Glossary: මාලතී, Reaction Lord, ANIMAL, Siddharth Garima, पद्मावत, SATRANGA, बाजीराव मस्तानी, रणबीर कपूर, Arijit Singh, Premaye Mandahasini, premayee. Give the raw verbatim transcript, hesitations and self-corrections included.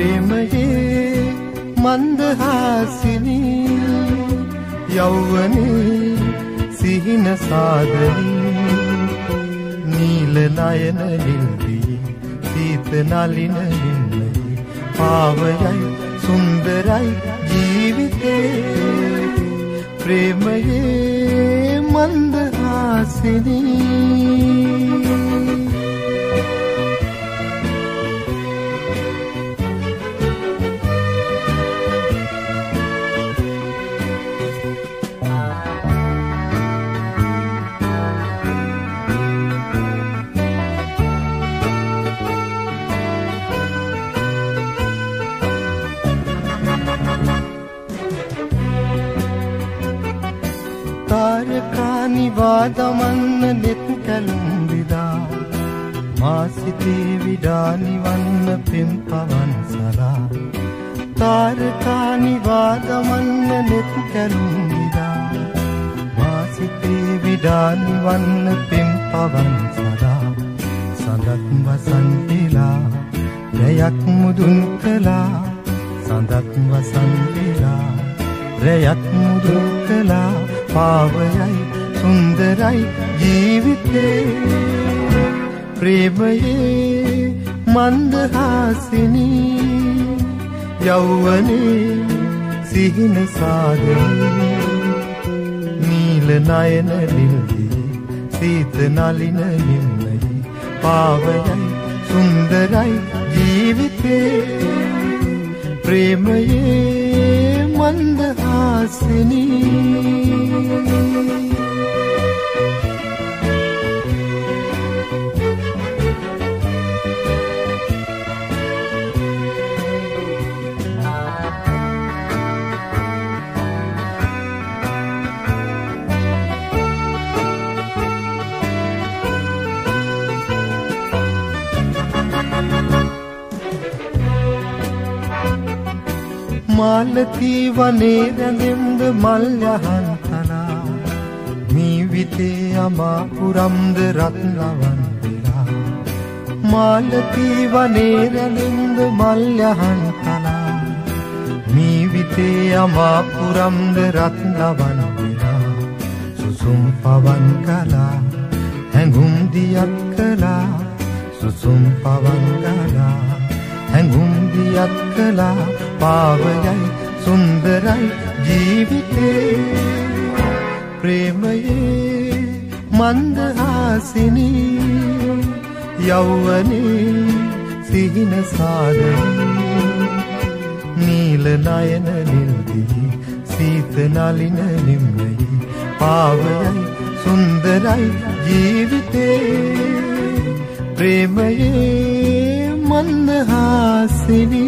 प्रेमये मंदहासिनी यौवने सिहिन सागरी नीलनयन निन्दी शीतनालिन निन्दी पावयै सुंदरै जीविते प्रेमये मंदहासिनी। निवादमन्न नित्कलुंबिदा मासिते विडानिवन्न पिंपवनसरा तारका निवादमन्न नित्कलुंबिदा मासिते विडानिवन्न पिंपवनसरा संदत्म वसंतिला रयक मुदुंकला संदत्म वसंतिला रयक मुदुंकला पावयै सुंदराई जीविते प्रेमये मंदहासिनी यौवने सिहिन सागरी नील नयन निन्दी शीतनालिन निन्दी पावयै सुंदराई जीविते प्रेमये मंदहासिनी। मालती वनेर निम्द मल्यहंतना मीविते अमापुरम्द रत्नवंतिला मालती वनेर निम्द मल्यहंतना मीविते अमापुरम्द रत्नवंतिला सुसुम पवन कला हैंगुम दियत कला सुसुम पवन कला हैंगुम दियत कला पावयै सुंदरै जीविते प्रेमये मंदहासिनी यौवने सिहिन सागरी नीलनयन निन्दी शीतनालिन निन्दी पावयै सुंदरै जीविते प्रेमये मंदहासिनी।